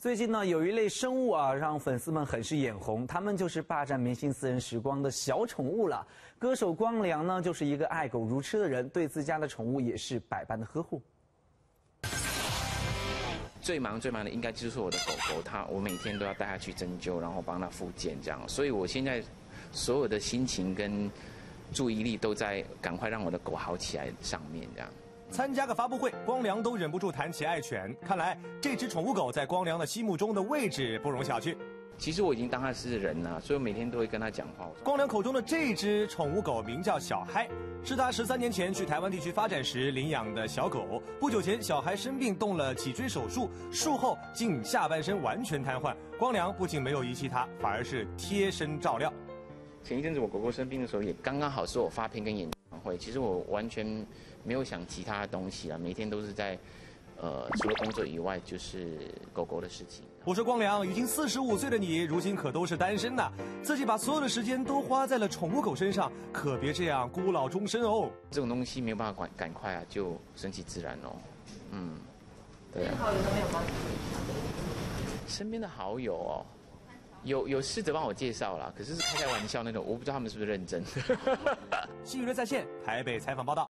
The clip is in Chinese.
最近呢，有一类生物啊，让粉丝们很是眼红，他们就是霸占明星私人时光的小宠物了。歌手光良呢，就是一个爱狗如痴的人，对自家的宠物也是百般的呵护。最忙的应该就是我的狗狗，我每天都要带它去针灸，然后帮它复健这样。所以我现在所有的心情跟注意力都在赶快让我的狗好起来上面这样。 参加个发布会，光良都忍不住谈起爱犬。看来这只宠物狗在光良的心目中的位置不容小觑。其实我已经当它是人了，所以我每天都会跟它讲话。光良口中的这只宠物狗名叫小嗨，是他13年前去台湾地区发展时领养的小狗。不久前，小嗨生病动了脊椎手术，术后竟下半身完全瘫痪。光良不仅没有遗弃它，反而是贴身照料。前一阵子我狗狗生病的时候，也刚刚好是我发片跟演。 其实我完全没有想其他的东西啊，每天都是在，除了工作以外，就是狗狗的事情。我说光良，已经45岁的你，如今可都是单身呐，自己把所有的时间都花在了宠物狗身上，可别这样孤老终身哦。这种东西没有办法赶快啊，就顺其自然哦。嗯，对啊。好友都没有吗？身边的好友哦。 有试着帮我介绍啦，可是开玩笑那种，我不知道他们是不是认真。新娱乐在线台北采访报道。